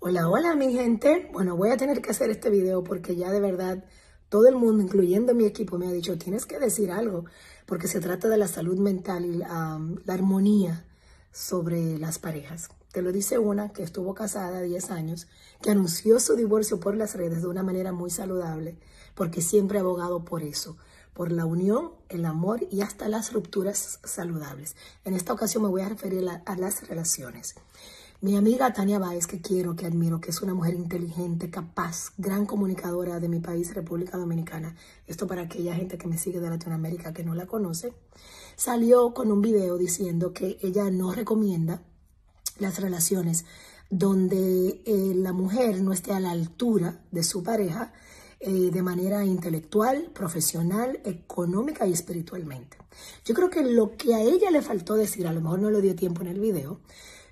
Hola, hola mi gente. Bueno, voy a tener que hacer este video porque ya de verdad todo el mundo, incluyendo mi equipo, me ha dicho tienes que decir algo porque se trata de la salud mental y la armonía sobre las parejas. Te lo dice una que estuvo casada 10 años, que anunció su divorcio por las redes de una manera muy saludable porque siempre ha abogado por eso, por la unión, el amor y hasta las rupturas saludables. En esta ocasión me voy a referir a las relaciones. Mi amiga Tania Báez, que quiero, que admiro, que es una mujer inteligente, capaz, gran comunicadora de mi país, República Dominicana. Esto para aquella gente que me sigue de Latinoamérica que no la conoce. Salió con un video diciendo que ella no recomienda las relaciones donde la mujer no esté a la altura de su pareja de manera intelectual, profesional, económica y espiritualmente. Yo creo que lo que a ella le faltó decir, a lo mejor no le dio tiempo en el video,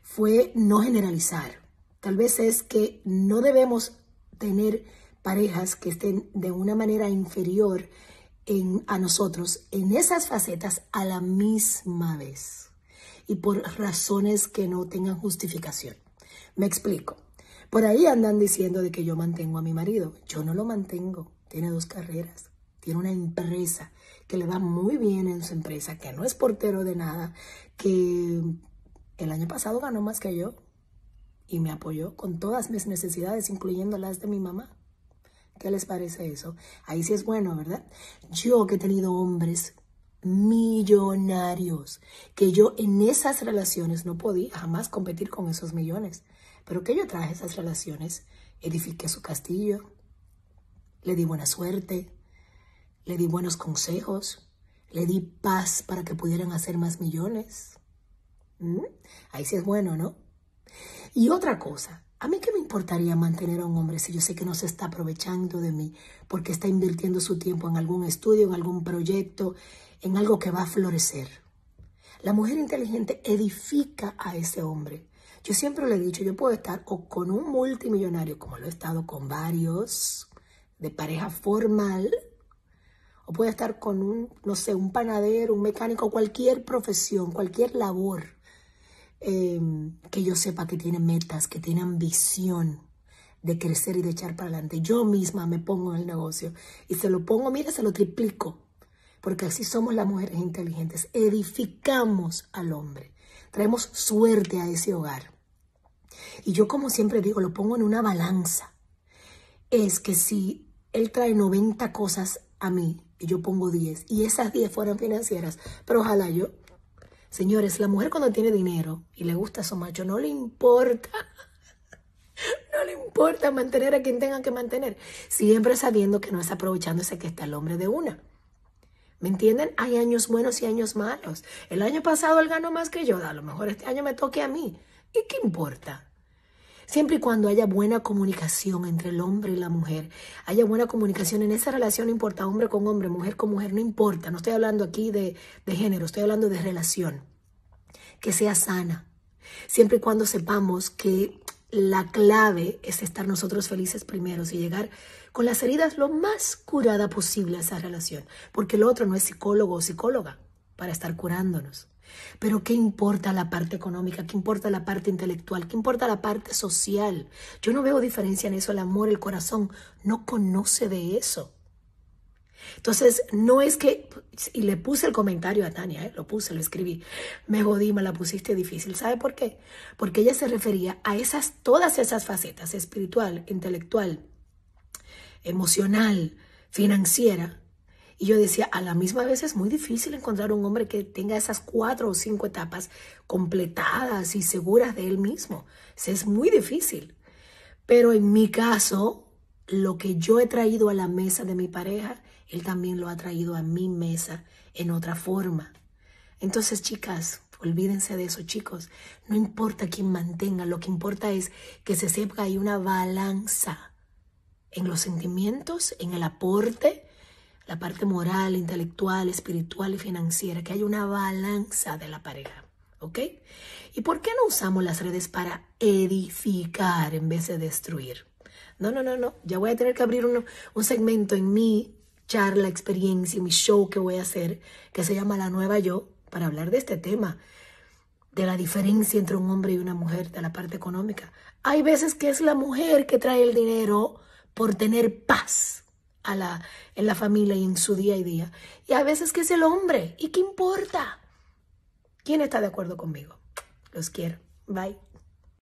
fue no generalizar. Tal vez es que no debemos tener parejas que estén de una manera inferior a nosotros en esas facetas a la misma vez y por razones que no tengan justificación. Me explico. Por ahí andan diciendo de que yo mantengo a mi marido. Yo no lo mantengo. Tiene 2 carreras. Tiene una empresa que le va muy bien en su empresa, que no es portero de nada, que el año pasado ganó más que yo y me apoyó con todas mis necesidades, incluyendo las de mi mamá. ¿Qué les parece eso? Ahí sí es bueno, ¿verdad? Yo que he tenido hombres millonarios, que yo en esas relaciones no podía jamás competir con esos millones, pero que yo traje esas relaciones, edifiqué su castillo, le di buena suerte, le di buenos consejos, le di paz para que pudieran hacer más millones. Ahí sí es bueno, ¿no? Y otra cosa, ¿a mí qué me importaría mantener a un hombre si yo sé que no se está aprovechando de mí porque está invirtiendo su tiempo en algún estudio, en algún proyecto, en algo que va a florecer? La mujer inteligente edifica a ese hombre. Yo siempre le he dicho, yo puedo estar o con un multimillonario, como lo he estado con varios, de pareja formal, o puedo estar con un, no sé, un panadero, un mecánico, cualquier profesión, cualquier labor. Que yo sepa que tiene metas, que tiene ambición de crecer y de echar para adelante. Yo misma me pongo en el negocio y se lo pongo, mira, se lo triplico, porque así somos las mujeres inteligentes, edificamos al hombre, traemos suerte a ese hogar. Y yo, como siempre digo, lo pongo en una balanza. Es que si él trae 90 cosas a mí y yo pongo 10 y esas 10 fueran financieras, pero ojalá yo... Señores, la mujer cuando tiene dinero y le gusta a su macho, no le importa mantener a quien tenga que mantener, siempre sabiendo que no es aprovechándose que está el hombre de una. ¿Me entienden? Hay años buenos y años malos. El año pasado él ganó más que yo, a lo mejor este año me toque a mí. ¿Y qué importa? Siempre y cuando haya buena comunicación entre el hombre y la mujer, haya buena comunicación en esa relación, no importa hombre con hombre, mujer con mujer, no importa. No estoy hablando aquí de género, estoy hablando de relación. Que sea sana. Siempre y cuando sepamos que la clave es estar nosotros felices primeros y llegar con las heridas lo más curada posible a esa relación. Porque el otro no es psicólogo o psicóloga para estar curándonos. Pero ¿qué importa la parte económica? ¿Qué importa la parte intelectual? ¿Qué importa la parte social? Yo no veo diferencia en eso. El amor, el corazón no conoce de eso. Entonces, no es que... Y le puse el comentario a Tania, lo puse, lo escribí. Me jodí, me la pusiste difícil. ¿Sabe por qué? Porque ella se refería a todas esas facetas, espiritual, intelectual, emocional, financiera. Y yo decía, a la misma vez es muy difícil encontrar un hombre que tenga esas 4 o 5 etapas completadas y seguras de él mismo. Es muy difícil. Pero en mi caso, lo que yo he traído a la mesa de mi pareja, él también lo ha traído a mi mesa en otra forma. Entonces, chicas, olvídense de eso, chicos. No importa quién mantenga, lo que importa es que se sepa que hay una balanza en los sentimientos, en el aporte, la parte moral, intelectual, espiritual y financiera, que hay una balanza de la pareja, ¿ok? ¿Y por qué no usamos las redes para edificar en vez de destruir? No, ya voy a tener que abrir un segmento en mi charla, experiencia, en mi show que voy a hacer, que se llama La Nueva Yo, para hablar de este tema. de la diferencia entre un hombre y una mujer, de la parte económica. Hay veces que es la mujer que trae el dinero por tener paz en la familia y en su día a día. Y a veces que es el hombre. ¿Y qué importa? ¿Quién está de acuerdo conmigo? Los quiero. Bye.